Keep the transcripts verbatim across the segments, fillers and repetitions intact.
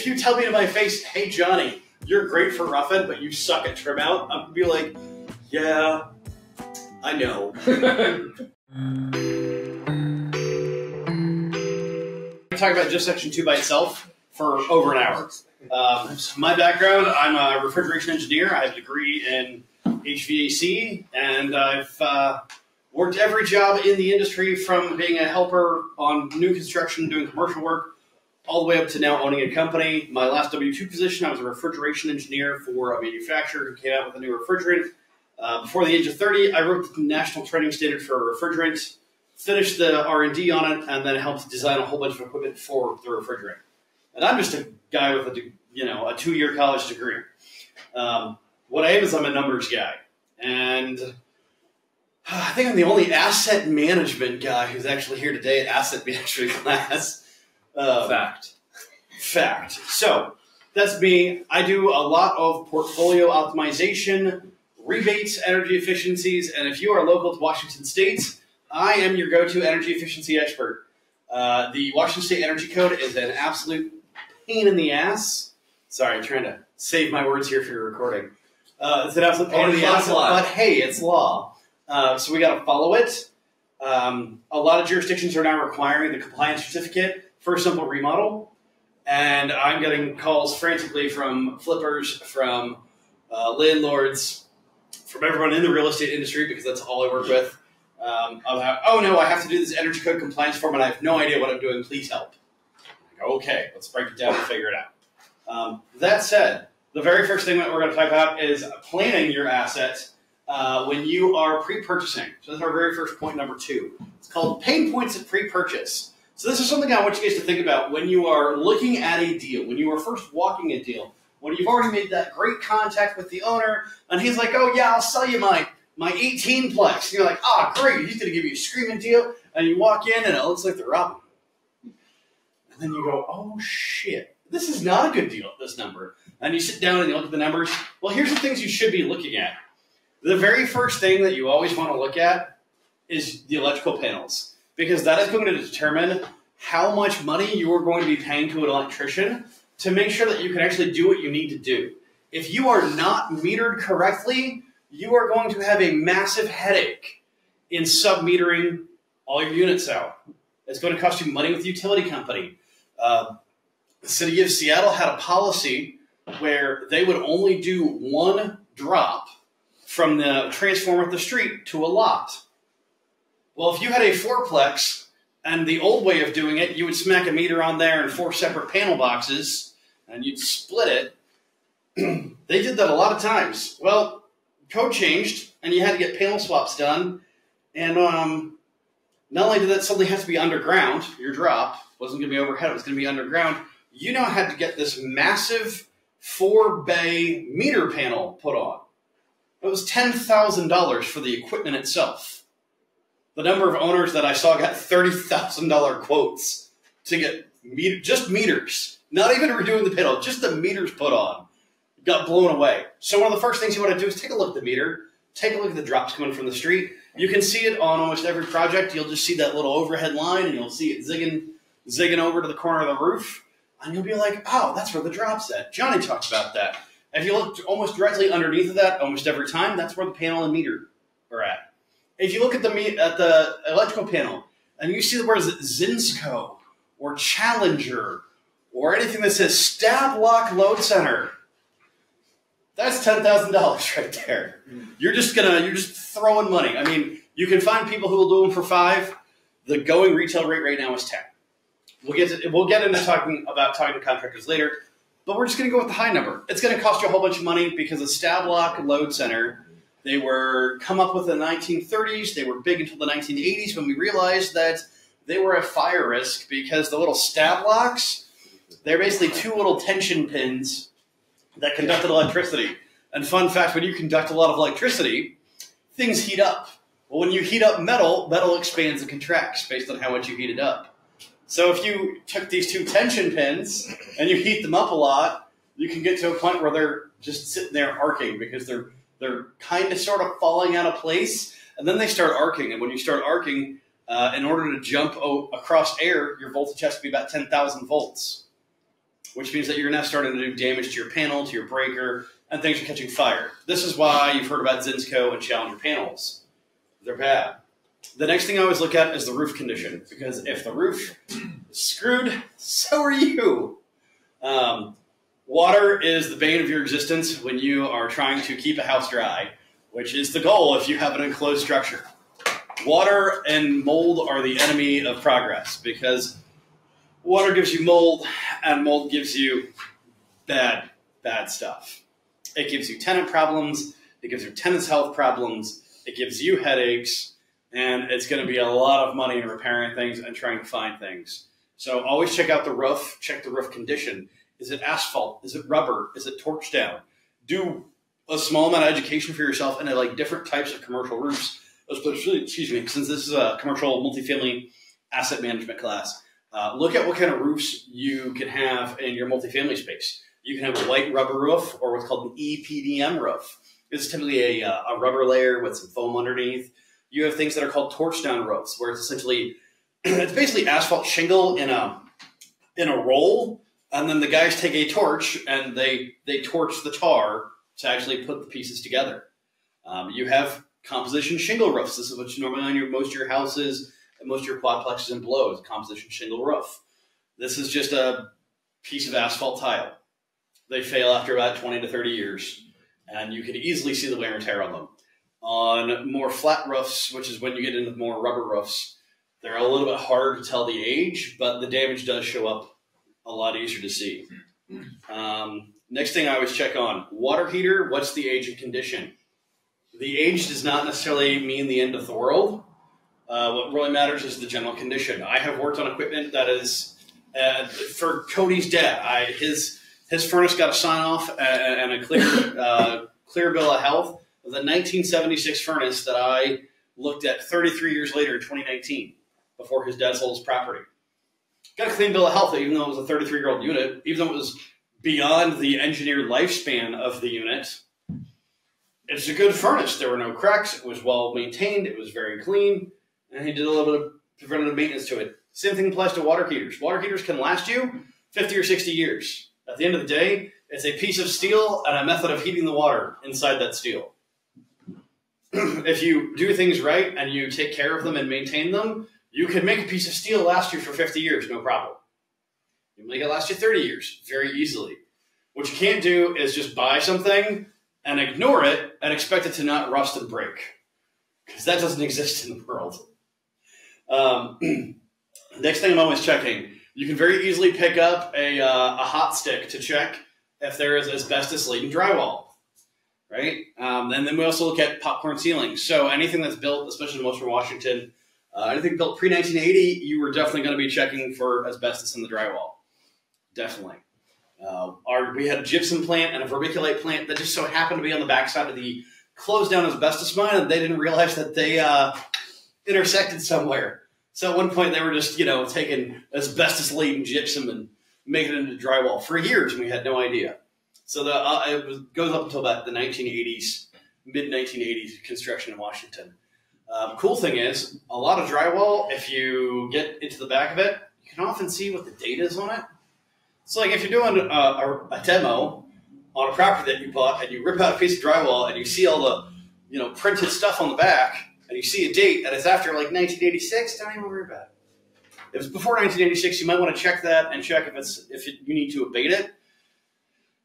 if you tell me to my face, hey, Johnny, you're great for roughing, but you suck at trim out, I'm gonna be like, yeah, I know. I'm talking about just section two by itself for over an hour. Um, so my background, I'm a refrigeration engineer. I have a degree in H V A C, and I've uh, worked every job in the industry from being a helper on new construction, doing commercial work, all the way up to now owning a company. My last W two position, I was a refrigeration engineer for a manufacturer who came out with a new refrigerant. Uh, before the age of thirty, I wrote the National Training Standard for Refrigerant, finished the R and D on it, and then helped design a whole bunch of equipment for the refrigerant. And I'm just a guy with a, you know, a two-year college degree. Um, what I am is I'm a numbers guy. And I think I'm the only asset management guy who's actually here today at asset management class. Um, fact. Fact. So that's me. I do a lot of portfolio optimization, rebates, energy efficiencies, and if you are local to Washington State, I am your go-to energy efficiency expert. Uh, the Washington State Energy Code is an absolute pain in the ass. Sorry, I'm trying to save my words here for your recording. Uh, it's an absolute pain oh, in the ass, law. But hey, it's law. Uh, so we got to follow it. Um, a lot of jurisdictions are now requiring the compliance certificate for a simple remodel. And I'm getting calls frantically from flippers, from uh, landlords, from everyone in the real estate industry, because that's all I work with. Um, about, oh no, I have to do this energy code compliance form and I have no idea what I'm doing, please help. Like, okay, let's break it down and figure it out. Um, that said, the very first thing that we're going to talk about is planning your assets uh, when you are pre-purchasing. So that's our very first point, number two. It's called pain points at pre-purchase. So this is something I want you guys to think about when you are looking at a deal, when you are first walking a deal, when you've already made that great contact with the owner and he's like, oh yeah, I'll sell you my My eighteen plex. You're like, ah, oh, great. He's going to give you a screaming deal. And you walk in and it looks like they're robbing you. And then you go, oh, shit. This is not a good deal at this number. And you sit down and you look at the numbers. Well, here's the things you should be looking at. The very first thing that you always want to look at is the electrical panels, because that is going to determine how much money you are going to be paying to an electrician to make sure that you can actually do what you need to do. If you are not metered correctly, you are going to have a massive headache in sub-metering all your units out. It's going to cost you money with the utility company. Uh, the city of Seattle had a policy where they would only do one drop from the transformer at the street to a lot. Well, if you had a fourplex and the old way of doing it, you would smack a meter on there and four separate panel boxes and you'd split it. They did that a lot of times. Well, code changed, and you had to get panel swaps done, and um, not only did that suddenly have to be underground, your drop wasn't going to be overhead, it was going to be underground, you now had to get this massive four bay meter panel put on. It was ten thousand dollars for the equipment itself. The number of owners that I saw got thirty thousand dollar quotes to get meter, just meters, not even redoing the panel, just the meters put on. Got blown away. So one of the first things you want to do is take a look at the meter, take a look at the drops coming from the street. You can see it on almost every project. You'll just see that little overhead line and you'll see it zigging, zigging over to the corner of the roof. And you'll be like, oh, that's where the drop's at. Johnny talked about that. If you look almost directly underneath of that almost every time, that's where the panel and meter are at. If you look at the, me at the electrical panel and you see the words Zinsco or Challenger or anything that says Stablock Load Center, that's ten thousand dollars right there. You're just gonna you're just throwing money. I mean, you can find people who will do them for five. The going retail rate right now is ten. We'll get to, we'll get into talking about talking to contractors later, but we're just gonna go with the high number. It's gonna cost you a whole bunch of money because the Stablock Load Center, they were come up with in the nineteen thirties. They were big until the nineteen eighties when we realized that they were a fire risk because the little Stablocks, they're basically two little tension pins that conducted electricity. And fun fact, when you conduct a lot of electricity, things heat up. Well, when you heat up metal, metal expands and contracts based on how much you heat it up. So if you took these two tension pins and you heat them up a lot, you can get to a point where they're just sitting there arcing because they're, they're kind of sort of falling out of place. And then they start arcing. And when you start arcing, uh, in order to jump across air, your voltage has to be about ten thousand volts. which means that you're now starting to do damage to your panel, to your breaker, and things are catching fire. This is why you've heard about Zinsco and Challenger panels. They're bad. The next thing I always look at is the roof condition, because if the roof is screwed, so are you. Um, water is the bane of your existence when you are trying to keep a house dry, which is the goal if you have an enclosed structure. Water and mold are the enemy of progress, because water gives you mold, and mold gives you bad, bad stuff. It gives you tenant problems, it gives your tenants health problems, it gives you headaches, and it's going to be a lot of money in repairing things and trying to find things. So always check out the roof, check the roof condition. Is it asphalt? Is it rubber? Is it torch down? Do a small amount of education for yourself into like different types of commercial roofs. Excuse me, since this is a commercial multifamily asset management class, uh, look at what kind of roofs you can have in your multifamily space. You can have a white rubber roof or what's called an E P D M roof. It's typically a, a rubber layer with some foam underneath. You have things that are called torch down roofs, where it's essentially, it's basically asphalt shingle in a, in a roll, and then the guys take a torch and they, they torch the tar to actually put the pieces together. Um, you have composition shingle roofs. This is what's normally on your, most of your houses and most of your quadplexes and below, composition shingle roof. This is just a piece of asphalt tile. They fail after about twenty to thirty years, and you can easily see the wear and tear on them. On more flat roofs, which is when you get into more rubber roofs, they're a little bit harder to tell the age, but the damage does show up a lot easier to see. Um, next thing I always check on, water heater, what's the age and condition? The age does not necessarily mean the end of the world. Uh, what really matters is the general condition. I have worked on equipment that is, uh, for Cody's dad, I, his, his furnace got a sign off and a clear, uh, clear bill of health. The nineteen seventy-six furnace that I looked at thirty-three years later in twenty nineteen, before his dad sold his property. Got a clean bill of health, even though it was a thirty-three-year-old unit, even though it was beyond the engineered lifespan of the unit. It's a good furnace. There were no cracks. It was well-maintained. It was very clean. And he did a little bit of preventative maintenance to it. Same thing applies to water heaters. Water heaters can last you fifty or sixty years. At the end of the day, it's a piece of steel and a method of heating the water inside that steel. If you do things right and you take care of them and maintain them, you can make a piece of steel last you for fifty years, no problem. You make it last you thirty years very easily. What you can't do is just buy something and ignore it and expect it to not rust and break, because that doesn't exist in the world. Um, next thing I'm always checking, you can very easily pick up a, uh, a hot stick to check if there is asbestos laden drywall. Right? Um, and then we also look at popcorn ceilings. So anything that's built, especially in most of Washington, uh, anything built pre nineteen eighty, you were definitely going to be checking for asbestos in the drywall. Definitely. Uh, our, we had a gypsum plant and a vermiculite plant that just so happened to be on the backside of the closed down asbestos mine, and they didn't realize that they uh, intersected somewhere. So at one point they were just, you know, taking asbestos-laden gypsum and making it into drywall for years, and we had no idea. So the, uh, it was, goes up until about the nineteen eighties, mid nineteen eighties construction in Washington. Um, cool thing is, a lot of drywall, if you get into the back of it, you can often see what the date is on it. So like if you're doing a, a, a demo on a property that you bought and you rip out a piece of drywall and you see all the you know printed stuff on the back and you see a date and it's after like nineteen eighty-six, don't even worry about it. If it's before nineteen eighty-six, you might want to check that and check if, it's, if it, you need to abate it.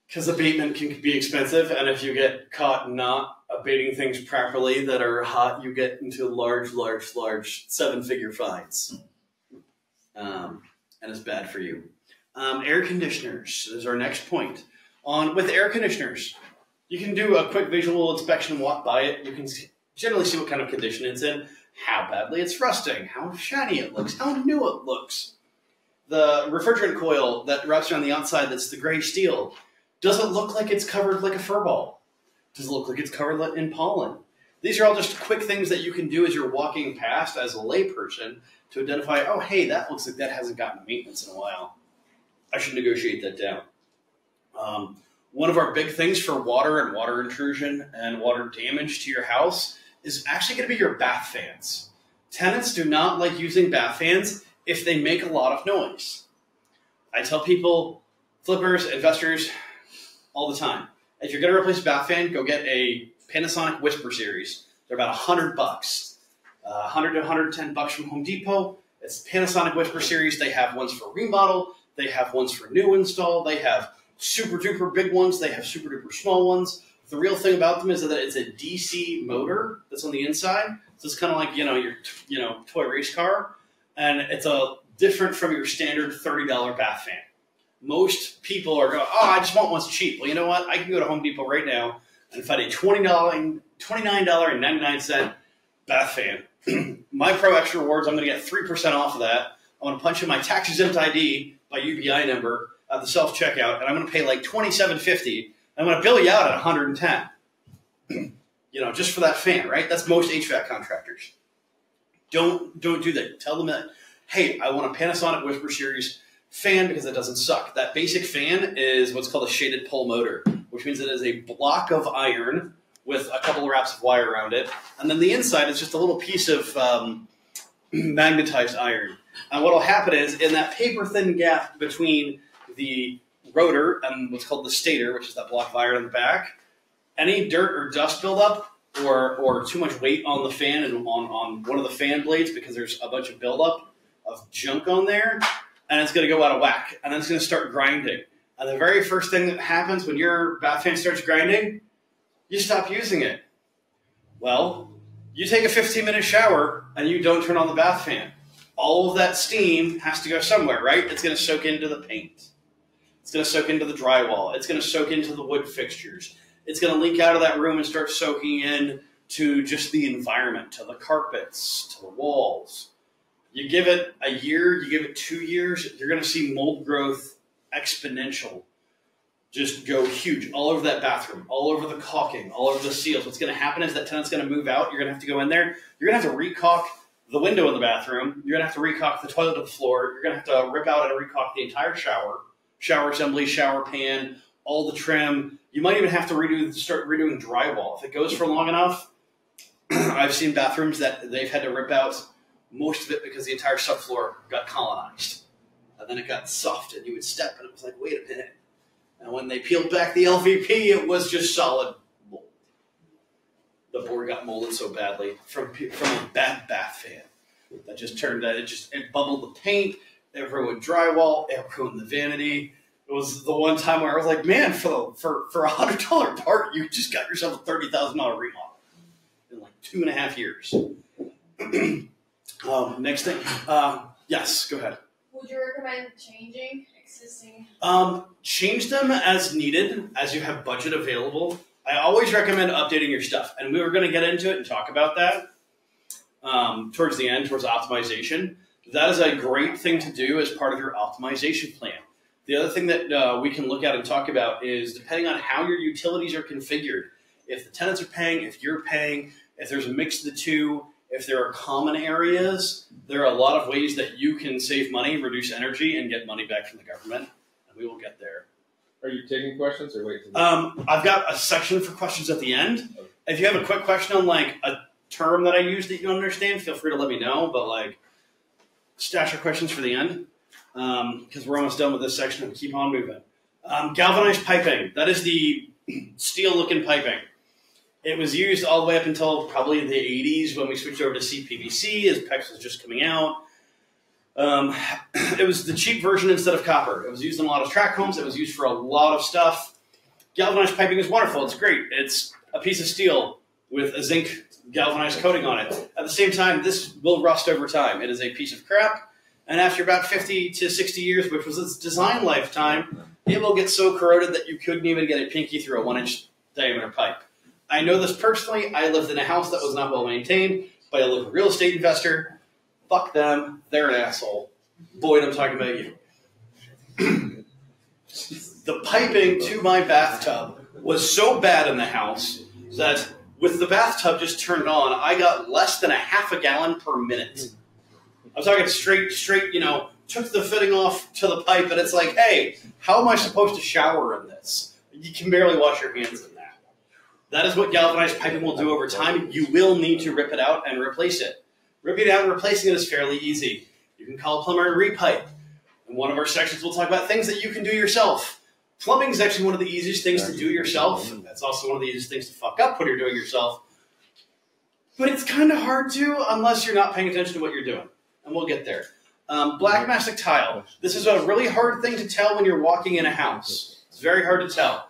Because abatement can be expensive, and if you get caught not abating things properly that are hot, you get into large, large, large seven-figure fines. Um, and it's bad for you. Um, air conditioners is our next point. On with air conditioners, you can do a quick visual inspection, walk by it. You can generally see what kind of condition it's in, how badly it's rusting, how shiny it looks, how new it looks. The refrigerant coil that wraps around the outside that's the gray steel, does it look like it's covered like a fur ball? Does it look like it's covered in pollen? These are all just quick things that you can do as you're walking past as a layperson to identify, oh, hey, that looks like that hasn't gotten maintenance in a while. I should negotiate that down. Um, one of our big things for water and water intrusion and water damage to your house is actually going to be your bath fans. Tenants do not like using bath fans if they make a lot of noise. I tell people, flippers, investors, all the time. If you're going to replace a bath fan, go get a Panasonic Whisper series. They're about a hundred bucks. Uh, a hundred to a hundred ten bucks from Home Depot. It's the Panasonic Whisper series. They have ones for remodel. They have ones for new install. They have super duper big ones. They have super duper small ones. The real thing about them is that it's a D C motor that's on the inside. So it's kind of like, you know, your, you know, toy race car. And it's a different from your standard thirty dollar bath fan. Most people are going, oh, I just want one's cheap. Well, you know what? I can go to Home Depot right now and find a twenty-nine ninety-nine bath fan. My Pro Extra Rewards, I'm going to get three percent off of that. I'm going to punch in my tax exempt I D by U B I number at the self-checkout, and I'm going to pay like twenty-seven fifty. I'm going to bill you out at a hundred ten dollars, you know, just for that fan, right? That's most H V A C contractors. Don't, don't do that. Tell them that, hey, I want a Panasonic Whisper Series fan because it doesn't suck. That basic fan is what's called a shaded pole motor, which means it is a block of iron with a couple of wraps of wire around it. And then the inside is just a little piece of um, magnetized iron. And what will happen is in that paper-thin gap between the rotor and what's called the stator, which is that block of iron in the back, any dirt or dust buildup or, or too much weight on the fan and on, on one of the fan blades, because there's a bunch of buildup of junk on there, and it's going to go out of whack, and then it's going to start grinding. And the very first thing that happens when your bath fan starts grinding, you stop using it. Well, you take a fifteen minute shower and you don't turn on the bath fan. All of that steam has to go somewhere, right? It's going to soak into the paint. It's going to soak into the drywall. It's going to soak into the wood fixtures. It's going to leak out of that room and start soaking in to just the environment, to the carpets, to the walls. You give it a year, you give it two years, you're going to see mold growth exponential. Just go huge all over that bathroom, all over the caulking, all over the seals. What's going to happen is that tenant's going to move out. You're going to have to go in there. You're going to have to re-caulk the window in the bathroom. You're going to have to re-caulk the toilet to the floor. You're going to have to rip out and re-caulk the entire shower, shower assembly, shower pan, all the trim. You might even have to redo start redoing drywall. If it goes for long enough, I've seen bathrooms that they've had to rip out most of it because the entire subfloor got colonized. And then it got soft, and you would step, and it was like, wait a minute. And when they peeled back the L V P, it was just solid mold. The board got molded so badly from, from a bad bath fan that just turned that it just it bubbled the paint. It ruined drywall. It ruined the vanity. It was the one time where I was like, man, for the, for for a hundred dollar part, you just got yourself a thirty thousand dollar remodel in like two and a half years. um, next thing, uh, yes, go ahead. Would you recommend changing existing? Um, change them as needed, as you have budget available. I always recommend updating your stuff, and we were going to get into it and talk about that um, towards the end, towards optimization. That is a great thing to do as part of your optimization plan. The other thing that uh, we can look at and talk about is, depending on how your utilities are configured, if the tenants are paying, if you're paying, if there's a mix of the two, if there are common areas, there are a lot of ways that you can save money, reduce energy, and get money back from the government. And we will get there. Are you taking questions or waiting? Um, I've got a section for questions at the end. Okay. If you have a quick question on like a term that I use that you don't understand, feel free to let me know. But like, stash our questions for the end, because um, we're almost done with this section and we keep on moving. Um, galvanized piping. That is the steel-looking piping. It was used all the way up until probably the eighties when we switched over to C P V C as PEX was just coming out. Um, it was the cheap version instead of copper. It was used in a lot of tract homes. It was used for a lot of stuff. Galvanized piping is wonderful. It's great. It's a piece of steel with a zinc galvanized coating on it. At the same time, this will rust over time. It is a piece of crap, and after about fifty to sixty years, which was its design lifetime, it will get so corroded that you couldn't even get a pinky through a one inch diameter pipe. I know this personally. I lived in a house that was not well maintained by a local real estate investor. Fuck them. They're an asshole. Boyd, I'm talking about you. The piping to my bathtub was so bad in the house that with the bathtub just turned on, I got less than a half a gallon per minute. I'm talking straight, straight, you know, took the fitting off to the pipe, and it's like, hey, how am I supposed to shower in this? You can barely wash your hands in that. That is what galvanized piping will do over time. You will need to rip it out and replace it. Ripping it out and replacing it is fairly easy. You can call a plumber and repipe. In one of our sections, we'll talk about things that you can do yourself. Plumbing is actually one of the easiest things to do yourself. That's also one of the easiest things to fuck up when you're doing yourself. But it's kind of hard to unless you're not paying attention to what you're doing. And we'll get there. Um, black mastic tile. This is a really hard thing to tell when you're walking in a house. It's very hard to tell.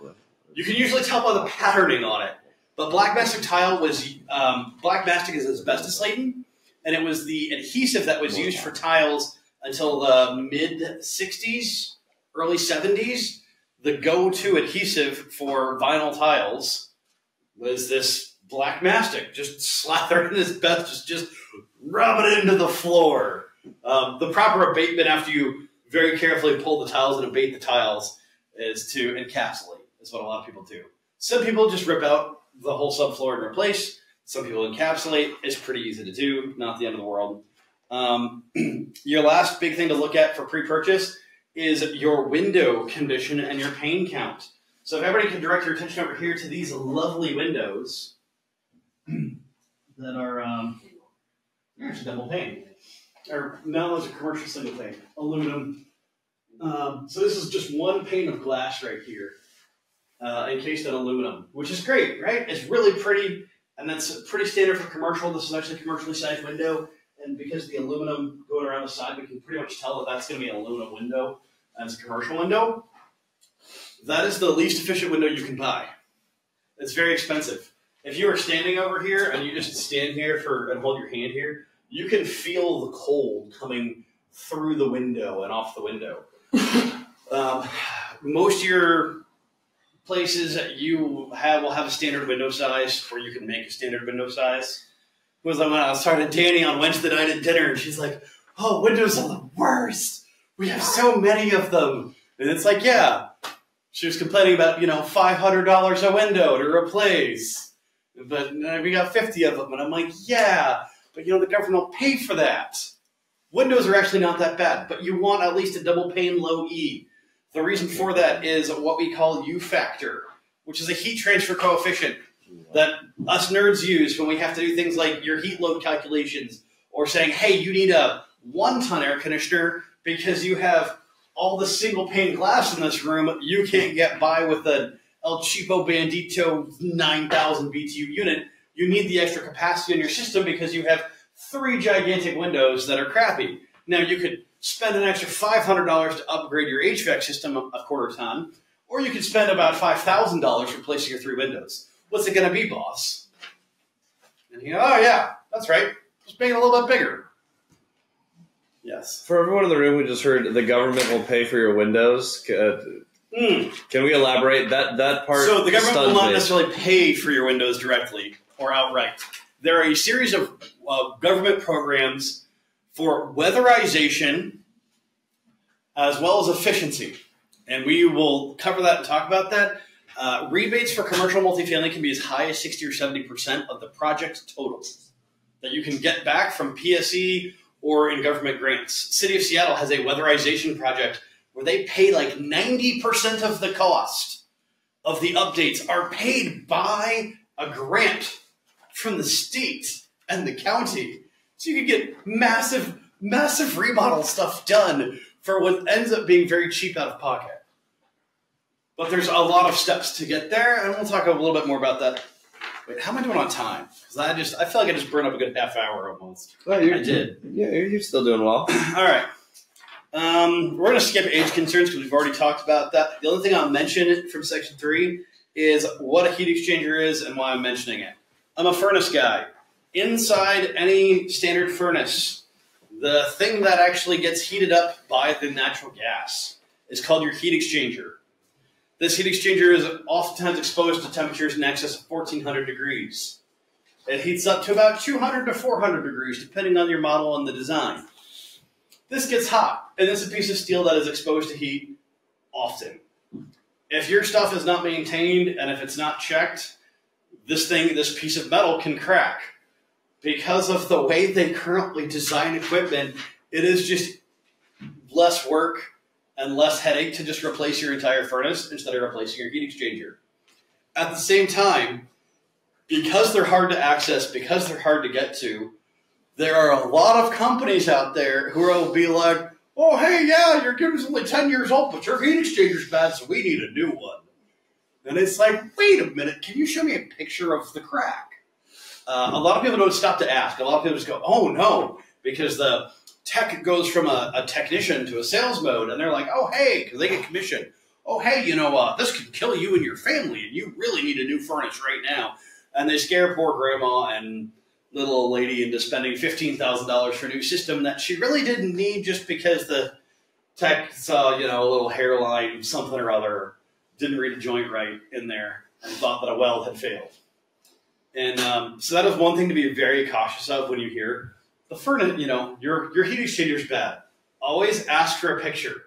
You can usually tell by the patterning on it. But black mastic tile was, um, black mastic is asbestos laden, and it was the adhesive that was used for tiles until the mid sixties, early seventies. The go-to adhesive for vinyl tiles was this black mastic, just slathering asbestos, just rub it into the floor. Um, the proper abatement after you very carefully pull the tiles and abate the tiles is to encapsulate, is what a lot of people do. Some people just rip out the whole subfloor and replace. Some people encapsulate. It's pretty easy to do. Not the end of the world. Um, your last big thing to look at for pre-purchase is your window condition and your pane count. So if everybody can direct your attention over here to these lovely windows that are um, they're actually double pane. Or no, those are commercial single pane, aluminum. Um, so this is just one pane of glass right here, uh, encased in aluminum, which is great, right? It's really pretty. And that's pretty standard for commercial. This is actually a commercially sized window. And because of the aluminum going around the side, we can pretty much tell that that's going to be an aluminum window. That's a commercial window. That is the least efficient window you can buy. It's very expensive. If you are standing over here and you just stand here for and hold your hand here, you can feel the cold coming through the window and off the window. um, most of your places you have will have a standard window size, or you can make a standard window size. It was like when I was talking to Danny on Wednesday night at dinner, and she's like, "Oh, windows are the worst. We have so many of them." And it's like, yeah. She was complaining about, you know, five hundred dollars a window to replace. But we got fifty of them. And I'm like, yeah, but, you know, the government will pay for that. Windows are actually not that bad, but you want at least a double pane low E. The reason for that is what we call U factor, which is a heat transfer coefficient that us nerds use when we have to do things like your heat load calculations or saying, hey, you need a one-ton air conditioner because you have all the single-pane glass in this room. You can't get by with an El Cheapo Bandito nine thousand B T U unit. You need the extra capacity in your system because you have three gigantic windows that are crappy. Now, you could spend an extra five hundred dollars to upgrade your H V A C system a quarter ton, or you could spend about five thousand dollars replacing your three windows. What's it going to be, boss? And you know, oh, yeah, that's right. Just make it a little bit bigger. Yes. For everyone in the room, we just heard the government will pay for your windows. Uh, mm. Can we elaborate? That that part So the government will not me. necessarily pay for your windows directly or outright. There are a series of uh, government programs for weatherization as well as efficiency. And we will cover that and talk about that. Uh, rebates for commercial multifamily can be as high as sixty or seventy percent of the project's total that you can get back from P S E or in government grants. City of Seattle has a weatherization project where they pay like ninety percent of the cost of the updates are paid by a grant from the state and the county. So you can get massive, massive remodel stuff done for what ends up being very cheap out of pocket. But there's a lot of steps to get there, and we'll talk a little bit more about that. Wait, how am I doing on time? Because I just, I feel like I just burned up a good half hour almost. Well, you're, I did. Yeah, you're still doing well. All right. Um, we're going to skip age concerns because we've already talked about that. The only thing I'll mention from section three is what a heat exchanger is and why I'm mentioning it. I'm a furnace guy. Inside any standard furnace, the thing that actually gets heated up by the natural gas is called your heat exchanger. This heat exchanger is oftentimes exposed to temperatures in excess of fourteen hundred degrees. It heats up to about two hundred to four hundred degrees, depending on your model and the design. This gets hot, and it's a piece of steel that is exposed to heat often. If your stuff is not maintained, and if it's not checked, this thing, this piece of metal can crack. Because of the way they currently design equipment, it is just less work and less headache to just replace your entire furnace instead of replacing your heat exchanger. At the same time, because they're hard to access, because they're hard to get to, there are a lot of companies out there who will be like, oh, hey, yeah, your computer's only ten years old, but your heat exchanger's bad, so we need a new one. And it's like, wait a minute, can you show me a picture of the crack? Uh, a lot of people don't stop to ask. A lot of people just go, oh, no, because the tech goes from a, a technician to a sales mode, and they're like, oh, hey, because they get commission. Oh, hey, you know, uh, this could kill you and your family, and you really need a new furnace right now. And they scare poor grandma and little old lady into spending fifteen thousand dollars for a new system that she really didn't need just because the tech saw, you know, a little hairline, something or other, didn't read a joint right in there, and thought that a weld had failed. And um, so that is one thing to be very cautious of when you hear the furnace, you know, your, your heat exchanger's bad. Always ask for a picture.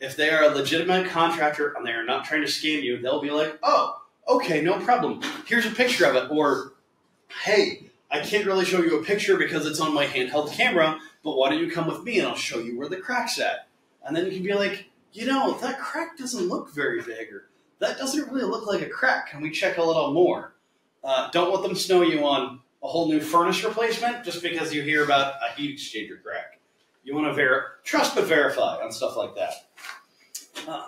If they are a legitimate contractor and they are not trying to scam you, they'll be like, oh, okay, no problem. Here's a picture of it. Or, hey, I can't really show you a picture because it's on my handheld camera, but why don't you come with me and I'll show you where the crack's at. And then you can be like, you know, that crack doesn't look very big, or that doesn't really look like a crack. Can we check a little more? Uh, don't let them snow you on a whole new furnace replacement just because you hear about a heat exchanger crack. You want to ver trust but verify on stuff like that. Uh,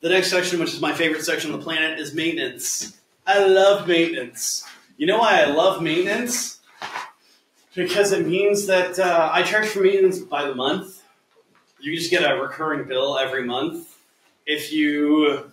the next section, which is my favorite section on the planet, is maintenance. I love maintenance. You know why I love maintenance? Because it means that uh, I charge for maintenance by the month. You just get a recurring bill every month. If you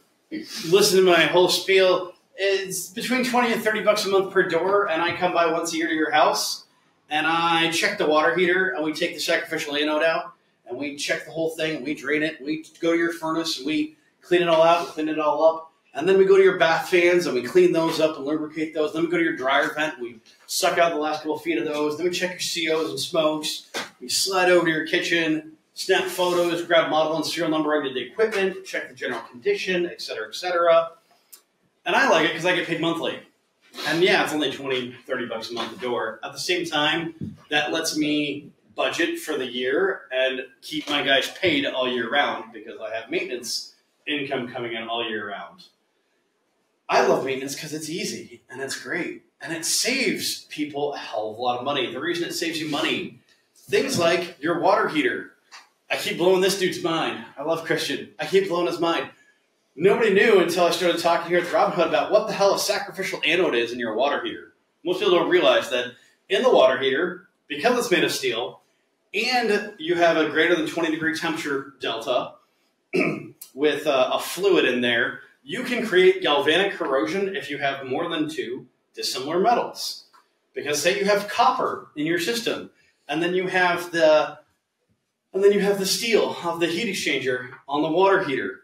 listen to my whole spiel, it's between twenty and thirty bucks a month per door, and I come by once a year to your house, and I check the water heater, and we take the sacrificial anode out, and we check the whole thing, and we drain it, and we go to your furnace, and we clean it all out, and clean it all up. And then we go to your bath fans, and we clean those up and lubricate those. Then we go to your dryer vent, and we suck out the last couple feet of those. Then we check your C Os and smokes. We slide over to your kitchen, snap photos, grab model and serial numbering of the equipment, check the general condition, et cetera, et cetera. And I like it because I get paid monthly. And yeah, it's only twenty, thirty bucks a month a door. At the same time, that lets me budget for the year and keep my guys paid all year round because I have maintenance income coming in all year round. I love maintenance because it's easy and it's great. And it saves people a hell of a lot of money. The reason it saves you money, things like your water heater. I keep blowing this dude's mind. I love Christian. I keep blowing his mind. Nobody knew until I started talking here at the Robin Hood about what the hell a sacrificial anode is in your water heater. Most people don't realize that in the water heater, because it's made of steel, and you have a greater than twenty degree temperature delta with uh, a fluid in there, you can create galvanic corrosion if you have more than two dissimilar metals. Because say you have copper in your system, and then you have the and then you have the steel of the heat exchanger on the water heater.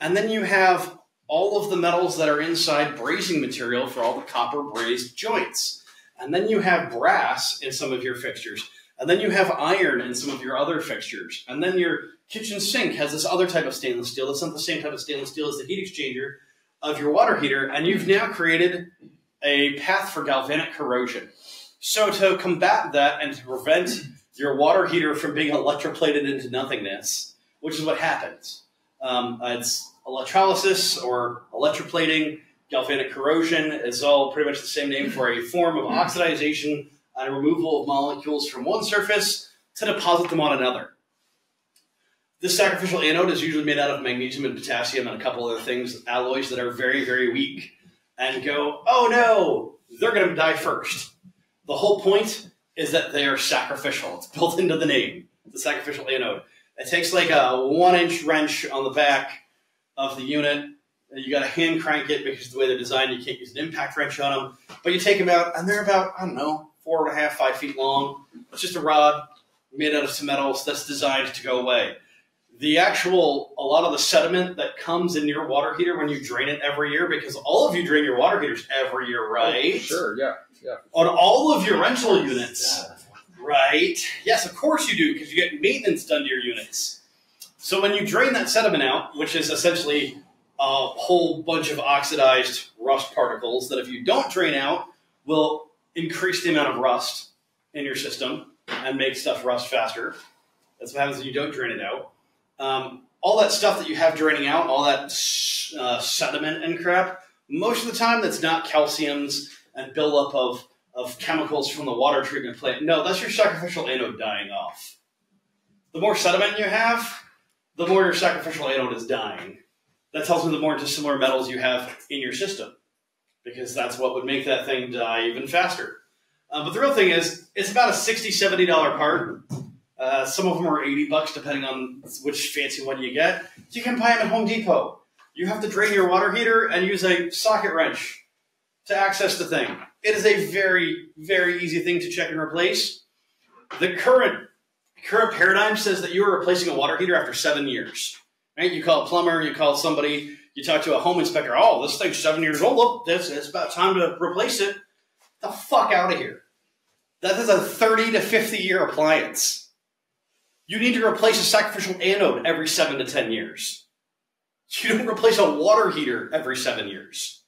And then you have all of the metals that are inside brazing material for all the copper brazed joints. And then you have brass in some of your fixtures. And then you have iron in some of your other fixtures. And then your kitchen sink has this other type of stainless steel that's not the same type of stainless steel as the heat exchanger of your water heater, and you've now created a path for galvanic corrosion. So to combat that and to prevent your water heater from being electroplated into nothingness, which is what happens, um, it's electrolysis or electroplating, galvanic corrosion is all pretty much the same name for a form of oxidization and removal of molecules from one surface to deposit them on another. This sacrificial anode is usually made out of magnesium and potassium and a couple other things, alloys that are very, very weak, and go, oh no, they're going to die first. The whole point is that they are sacrificial. It's built into the name, the sacrificial anode. It takes like a one-inch wrench on the back of the unit. You got to hand crank it because the way they're designed, you can't use an impact wrench on them. But you take them out, and they're about, I don't know, four and a half, five feet long. It's just a rod made out of some metals that's designed to go away. The actual, a lot of the sediment that comes in your water heater when you drain it every year, because all of you drain your water heaters every year, right? Oh, sure, yeah, yeah. On all of your rental units, yeah. Right? Yes, of course you do, because you get maintenance done to your units. So when you drain that sediment out, which is essentially a whole bunch of oxidized rust particles that if you don't drain out will increase the amount of rust in your system and make stuff rust faster. That's what happens when you don't drain it out. Um, all that stuff that you have draining out, all that uh, sediment and crap, most of the time that's not calciums and buildup of, of chemicals from the water treatment plant. No, that's your sacrificial anode dying off. the more sediment you have, the more your sacrificial anode is dying. That tells me the more dissimilar metals you have in your system, because that's what would make that thing die even faster. Uh, but the real thing is, it's about a sixty, seventy dollar part. Uh, some of them are eighty bucks, depending on which fancy one you get. You can buy them at Home Depot. You have to drain your water heater and use a socket wrench to access the thing. It is a very, very easy thing to check and replace. The current, current paradigm says that you are replacing a water heater after seven years. Right? You call a plumber, you call somebody, you talk to a home inspector. Oh, this thing's seven years old. Look, this, it's about time to replace it. The fuck out of here. That is a thirty to fifty year appliance. You need to replace a sacrificial anode every seven to ten years. You don't replace a water heater every seven years.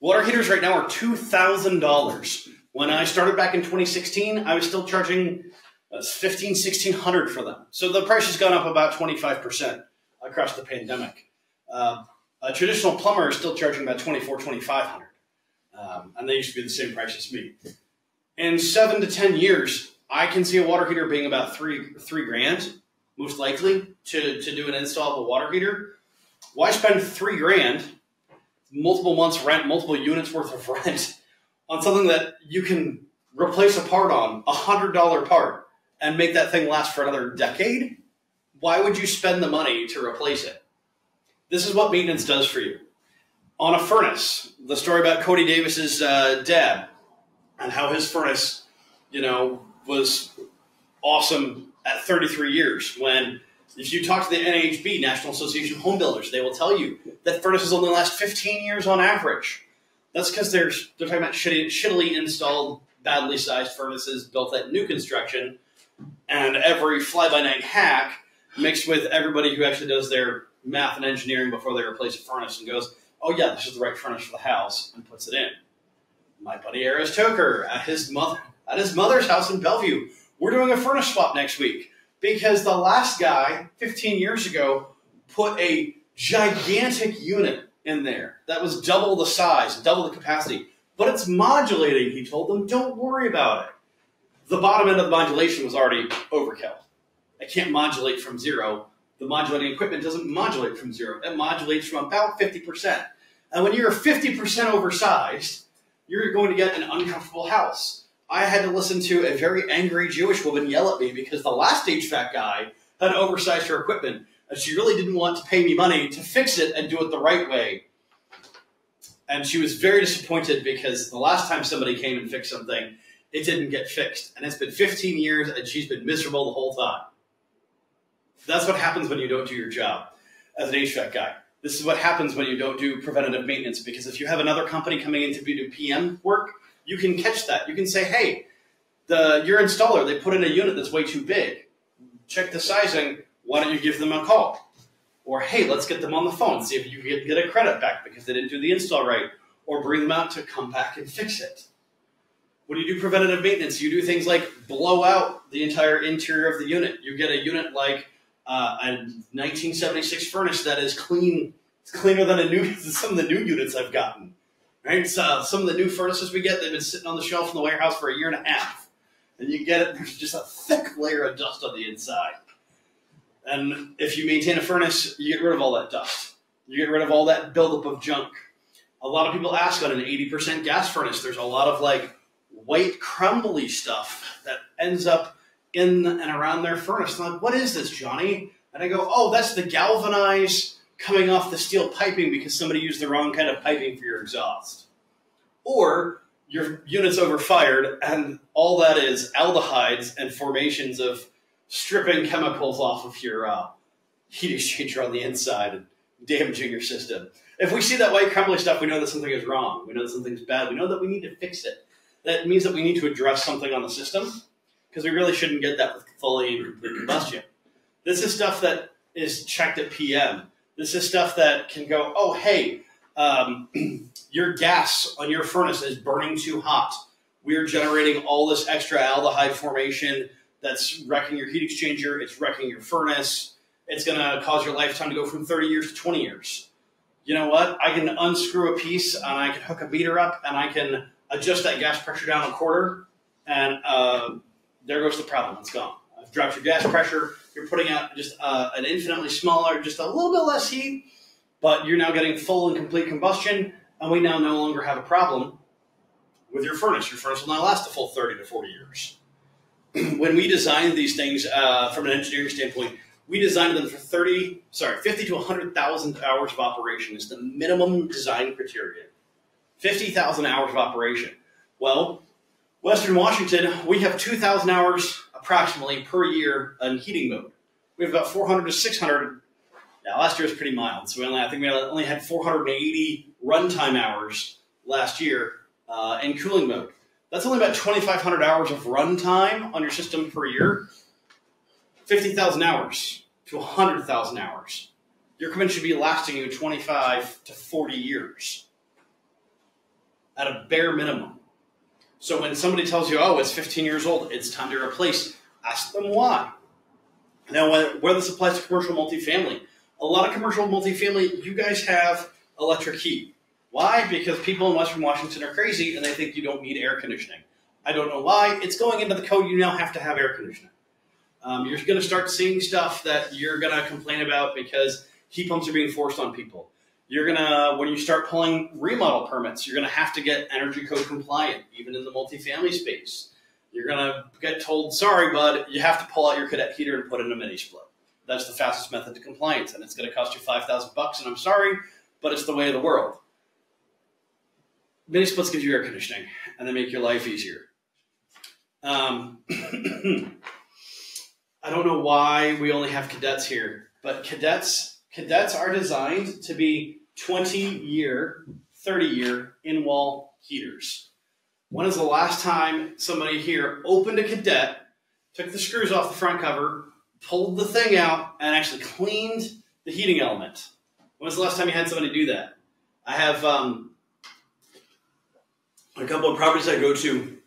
Water heaters right now are two thousand dollars. When I started back in twenty sixteen, I was still charging fifteen hundred, sixteen hundred dollars for them. So the price has gone up about twenty-five percent across the pandemic. Uh, a traditional plumber is still charging about twenty-four hundred, twenty-five hundred dollars. Um, and they used to be the same price as me. In seven to ten years, I can see a water heater being about three three grand, most likely, to, to do an install of a water heater. Why spend three grand, multiple months rent, multiple units worth of rent, on something that you can replace a part on, a hundred dollar part, and make that thing last for another decade? Why would you spend the money to replace it? This is what maintenance does for you. On a furnace, the story about Cody Davis's uh, dad and how his furnace, you know, was awesome at thirty-three years. When if you talk to the N A H B, National Association of Home Builders, they will tell you that furnaces only last fifteen years on average. That's because they're they're talking about shitty, shittily installed, badly sized furnaces built at new construction, and every fly-by-night hack mixed with everybody who actually does their math and engineering before they replace a furnace and goes, oh yeah, this is the right furnace for the house, and puts it in. My buddy Aris Toker at his mother at his mother's house in Bellevue. We're doing a furnace swap next week because the last guy fifteen years ago put a gigantic unit in there that was double the size, double the capacity, but it's modulating. He told them, don't worry about it. The bottom end of the modulation was already overkill. I can't modulate from zero. The modulating equipment doesn't modulate from zero. It modulates from about fifty percent. And when you're fifty percent oversized, you're going to get an uncomfortable house. I had to listen to a very angry Jewish woman yell at me because the last H V A C guy had oversized her equipment, and she really didn't want to pay me money to fix it and do it the right way. And she was very disappointed because the last time somebody came and fixed something, it didn't get fixed. And it's been fifteen years, and she's been miserable the whole time. That's what happens when you don't do your job as an H V A C guy. This is what happens when you don't do preventative maintenance, because if you have another company coming in to do P M work, you can catch that. You can say, hey, the, your installer, they put in a unit that's way too big. Check the sizing. Why don't you give them a call? Or, hey, let's get them on the phone, see if you can get a credit back because they didn't do the install right, or bring them out to come back and fix it. When you do preventative maintenance, you do things like blow out the entire interior of the unit. You get a unit like Uh, a nineteen seventy-six furnace that is clean, it's cleaner than a new, some of the new units I've gotten. Right? So some of the new furnaces we get, they've been sitting on the shelf in the warehouse for a year and a half. And you get it, there's just a thick layer of dust on the inside. And if you maintain a furnace, you get rid of all that dust. You get rid of all that buildup of junk. A lot of people ask on an eighty percent gas furnace, there's a lot of like white crumbly stuff that ends up in and around their furnace. I'm like, what is this, Johnny? And I go, oh, that's the galvanized coming off the steel piping because somebody used the wrong kind of piping for your exhaust. Or your unit's overfired and all that is aldehydes and formations of stripping chemicals off of your uh, heat exchanger on the inside and damaging your system. If we see that white crumbly stuff, we know that something is wrong. We know that something's bad. We know that we need to fix it. That means that we need to address something on the system, because we really shouldn't get that with fully with combustion. This is stuff that is checked at P M. This is stuff that can go, oh, hey, um, your gas on your furnace is burning too hot. We're generating all this extra aldehyde formation that's wrecking your heat exchanger. It's wrecking your furnace. It's going to cause your lifetime to go from thirty years to twenty years. You know what? I can unscrew a piece, and I can hook a meter up, and I can adjust that gas pressure down a quarter, and uh, there goes the problem. It's gone. I've drops your gas pressure. You're putting out just uh, an infinitely smaller, just a little bit less heat, but you're now getting full and complete combustion, and we now no longer have a problem with your furnace. Your furnace will now last a full thirty to forty years. When we designed these things uh, from an engineering standpoint, we designed them for thirty, sorry, fifty to one hundred thousand hours of operation is the minimum design criterion. fifty thousand hours of operation. Well, Western Washington, we have two thousand hours approximately per year in heating mode. We have about four hundred to six hundred. Now, last year was pretty mild, so we only, I think we only had four hundred eighty runtime hours last year uh, in cooling mode. That's only about twenty-five hundred hours of runtime on your system per year. fifty thousand hours to one hundred thousand hours. Your commitment should be lasting you twenty-five to forty years at a bare minimum. So when somebody tells you, oh, it's fifteen years old, it's time to replace, ask them why. Now, whether this applies to commercial multifamily, a lot of commercial multifamily, you guys have electric heat. Why? Because people in Western Washington are crazy and they think you don't need air conditioning. I don't know why. It's going into the code. You now have to have air conditioning. Um, you're going to start seeing stuff that you're going to complain about because heat pumps are being forced on people. You're going to, when you start pulling remodel permits, you're going to have to get energy code compliant, even in the multifamily space. You're going to get told, sorry, bud, you have to pull out your cadet heater and put in a mini split. That's the fastest method to compliance, and it's going to cost you five thousand bucks, and I'm sorry, but it's the way of the world. Mini splits give you air conditioning, and they make your life easier. Um... I don't know why we only have cadets here, but cadets cadets are designed to be twenty-year, thirty-year in-wall heaters. When is the last time somebody here opened a cadet, took the screws off the front cover, pulled the thing out, and actually cleaned the heating element? When was the last time you had somebody do that? I have um, a couple of properties I go to.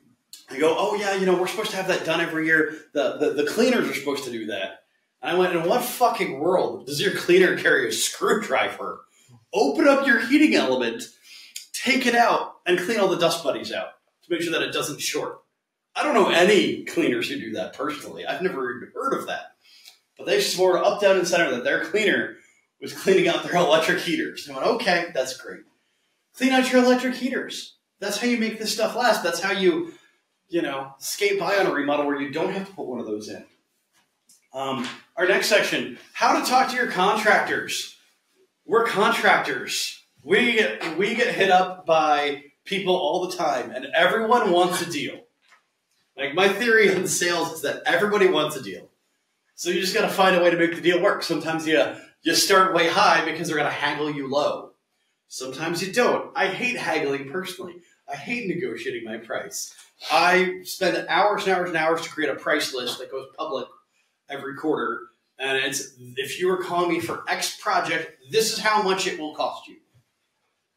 I go, oh, yeah, you know, we're supposed to have that done every year. The, the, the cleaners are supposed to do that. And I went, in what fucking world does your cleaner carry a screwdriver? Open up your heating element, take it out, and clean all the dust buddies out to make sure that it doesn't short. I don't know any cleaners who do that personally. I've never even heard of that. But they swore up, down, and center that their cleaner was cleaning out their electric heaters. And I went, okay, that's great. Clean out your electric heaters. That's how you make this stuff last. That's how you... you know, skate by on a remodel where you don't have to put one of those in. Um, our next section, how to talk to your contractors. We're contractors. We get, we get hit up by people all the time, and everyone wants a deal. Like, my theory in sales is that everybody wants a deal. So you just got to find a way to make the deal work. Sometimes you, you start way high because they're going to haggle you low. Sometimes you don't. I hate haggling personally. I hate negotiating my price. I spend hours and hours and hours to create a price list that goes public every quarter. And it's, if you were calling me for X project, this is how much it will cost you.